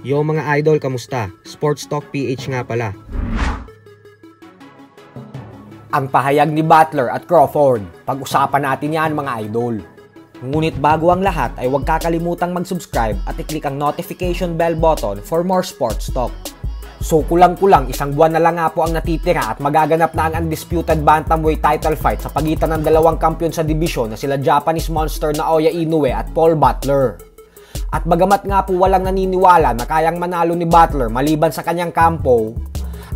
Yo mga idol, kamusta? Sports Talk PH nga pala. Ang pahayag ni Butler at Crawford, pag-usapan natin yan mga idol. Ngunit bago ang lahat ay huwag kakalimutang mag-subscribe at i-click ang notification bell button for more sports talk. So kulang-kulang isang buwan na lang nga po ang natitira at magaganap na ang undisputed bantamweight title fight sa pagitan ng dalawang kampiyon sa dibisyon na sila Japanese monster Naoya Inoue at Paul Butler. At bagamat nga po walang naniniwala na kayang manalo ni Butler maliban sa kanyang kampo,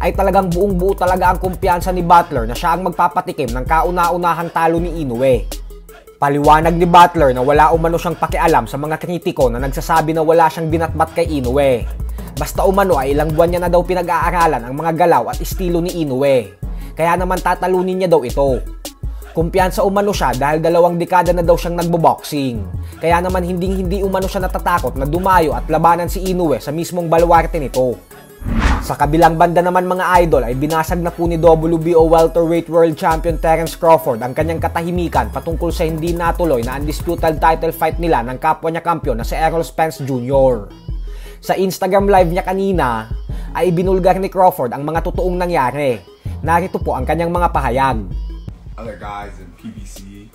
ay talagang buong-buo talaga ang kumpiyansa ni Butler na siya ang magpapatikim ng kauna-unahang talo ni Inoue. Paliwanag ni Butler na wala umano siyang pakialam sa mga kritiko na nagsasabi na wala siyang binatbat kay Inoue. Basta umano ay ilang buwan niya na daw pinag-aaralan ang mga galaw at estilo ni Inoue. Kaya naman tatalunin niya daw ito. Kumpiyansa umano siya dahil dalawang dekada na daw siyang nagbo-boxing. Kaya naman hindi umano siya natatakot na dumayo at labanan si Inoue sa mismong baluarte nito. Sa kabilang banda naman mga idol ay binasag na po ni WBO welterweight world champion Terence Crawford ang kanyang katahimikan patungkol sa hindi natuloy na undisputed title fight nila ng kapwa niya kampiyon na si Errol Spence Jr. Sa Instagram live niya kanina ay ibinulgar ni Crawford ang mga totoong nangyari. Narito po ang kanyang mga pahayag. Other guys in PBC,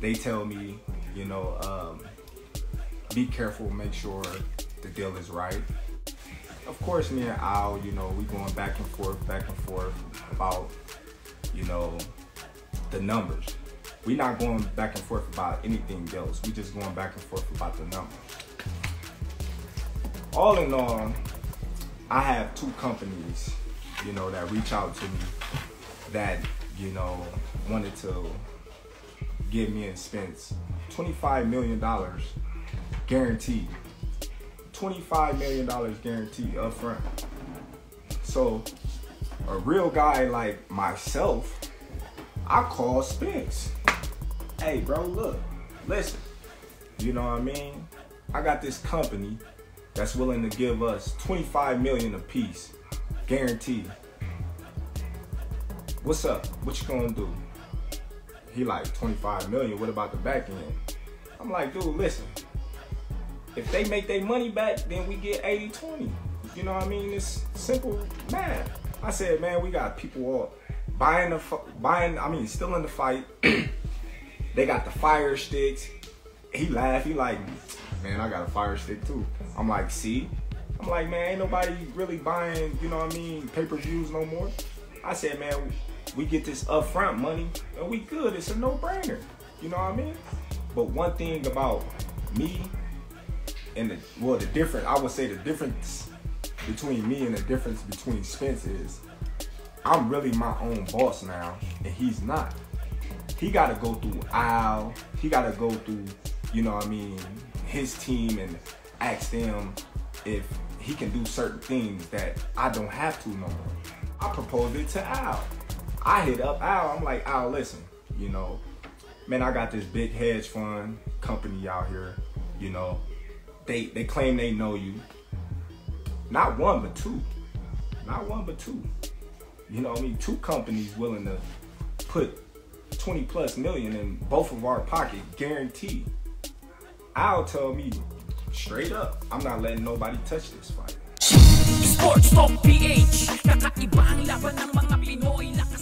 they tell me, you know, be careful, make sure the deal is right. Of course, me and Al, you know, we going back and forth about, you know, the numbers. We not going back and forth about anything else. We just going back and forth about the numbers. All in all, I have two companies, you know, that reach out to me that, you know, wanted to give me and Spence $25 million guaranteed. $25 million guaranteed up front. So a real guy like myself, I call Spence. Hey bro, look, listen, you know what I mean? I got this company that's willing to give us $25 million a piece guaranteed. What's up? What you gonna do? He like, $25 million, what about the back end? I'm like, dude, listen, if they make their money back, then we get 80-20. You know what I mean? It's simple math. I said, man, we got people all still in the fight. They got the fire sticks. He laughed, he like, man, I got a fire stick too. I'm like, see? I'm like, man, ain't nobody really buying, you know what I mean, pay-per-views no more. I said, man, we get this upfront money and we good. It's a no-brainer. You know what I mean? But one thing about me and the difference between me and the difference between Spence is I'm really my own boss now, and he's not. He got to go through aisle. He got to go through, you know what I mean, his team and ask them if he can do certain things that I don't have to no more. I proposed it to Al. I hit up Al. I'm like, Al, listen, you know, man, I got this big hedge fund company out here. You know, they claim they know you. Not one, but two. Not one, but two. You know what I mean? Two companies willing to put $20+ million in both of our pocket, guaranteed. Al told me straight up, I'm not letting nobody touch this fight. Sports Talk PH, kakaiba ang laban ng mga Pinoy na